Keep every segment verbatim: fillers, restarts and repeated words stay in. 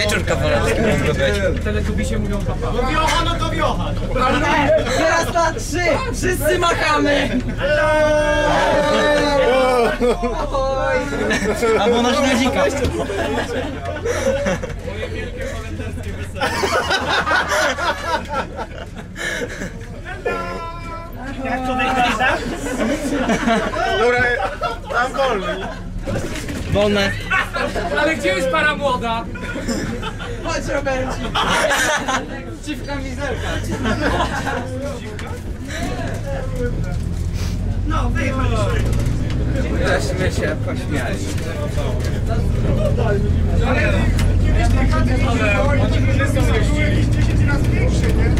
Wieczór kawalerski. Teletubisie mówią papa. Wiocha, no to wiocha! Teraz na trzy! Wszyscy machamy! Albo na śledzika. Moje wielkie walentynki wysadzą. Jak tutaj gryza? Dobra, tam wolny. Wolne. Ale gdzie jest para młoda? Chodź Roberci. Dziwka mizerka. No, wychodź. Żeśmy się pośmiali. Ale oni były jakieś dziesięć razy większe, nie?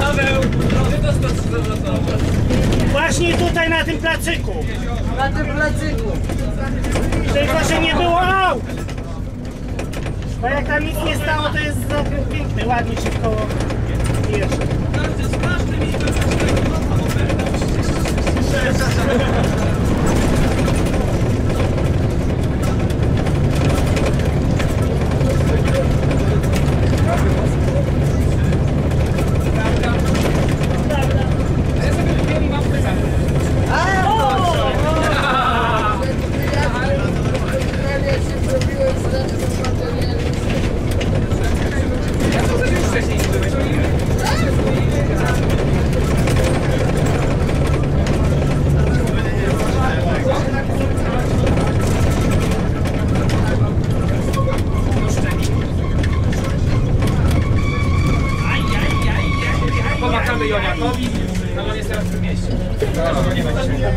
Paweł, ty dostać się zawrotowo. Właśnie tutaj na tym placyku. Na tym placyku. Tylko, że nie było aut. Bo jak tam nic nie stało, to jest piękne. Ładnie się w koło jeszcze.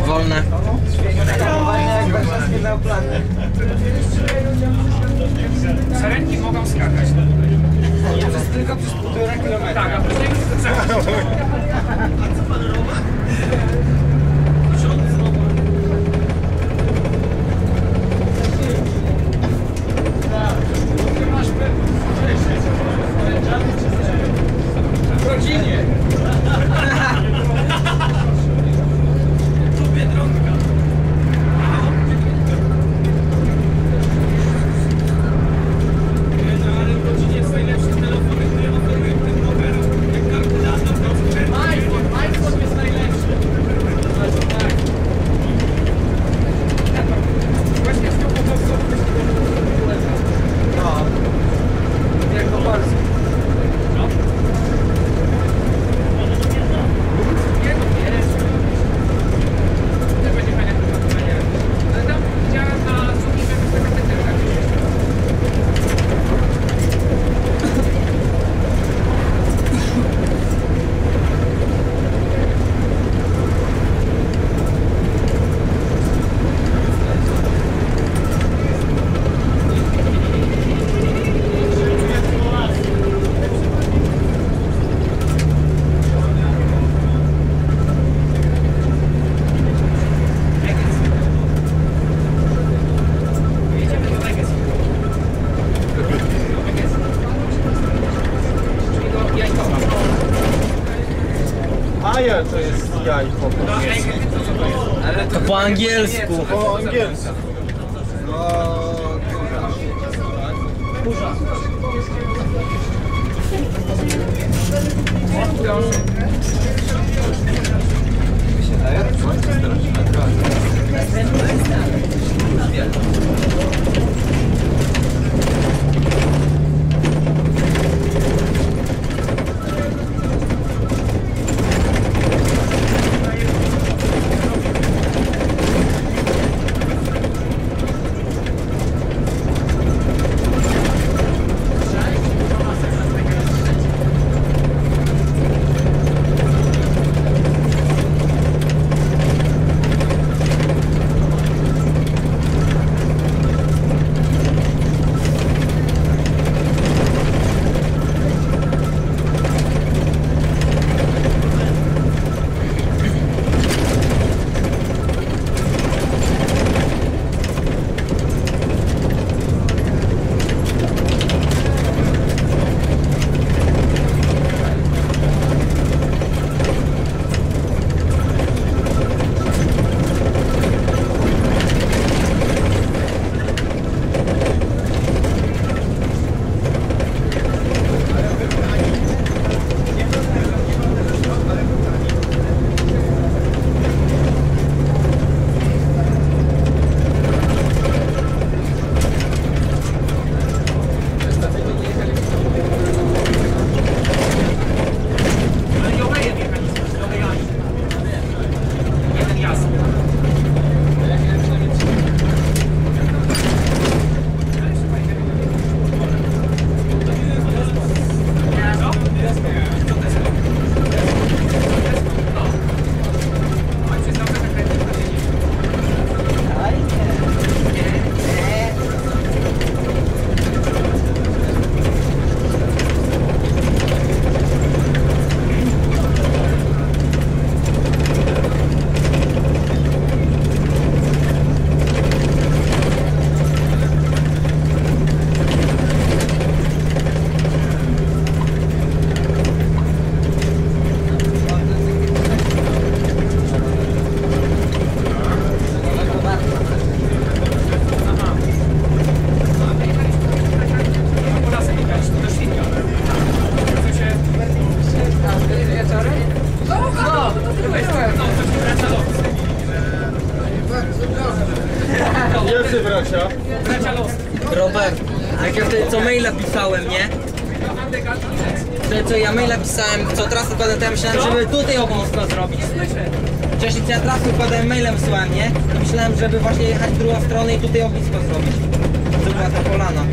Wolne. Sarenki mogą skakać. To jest tylko przez półtora kilometra. Tak, a później już to trzeba. A co pan robi? W rodzinie. To jest jajko. To po angielsku. Po angielsku. maila pisałem, nie? Co, co ja maila pisałem, co trasy układałem, to ja myślałem, żeby tutaj obok to zrobić. Wcześniej co ja trasy układałem, mailem wysłałem, nie? I myślałem, żeby właśnie jechać w drugą stronę i tutaj ognisko zrobić. To była ta polana.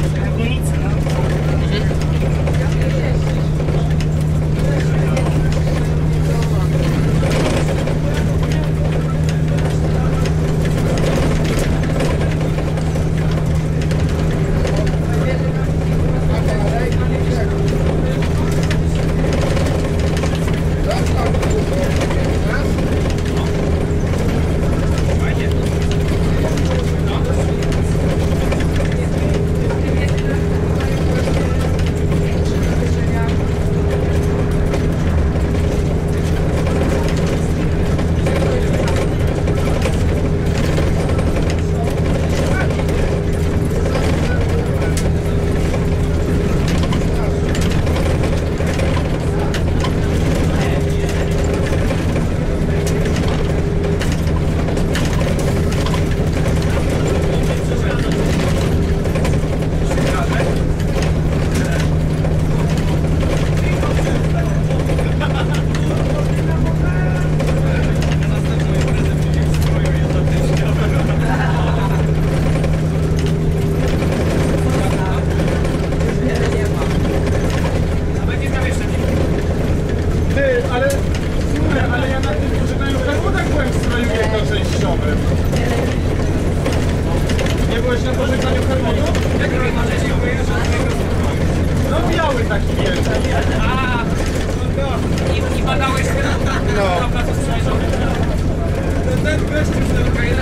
Ten wreszcie już do Ukrainy,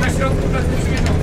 na środku pracy przyjeżdżał.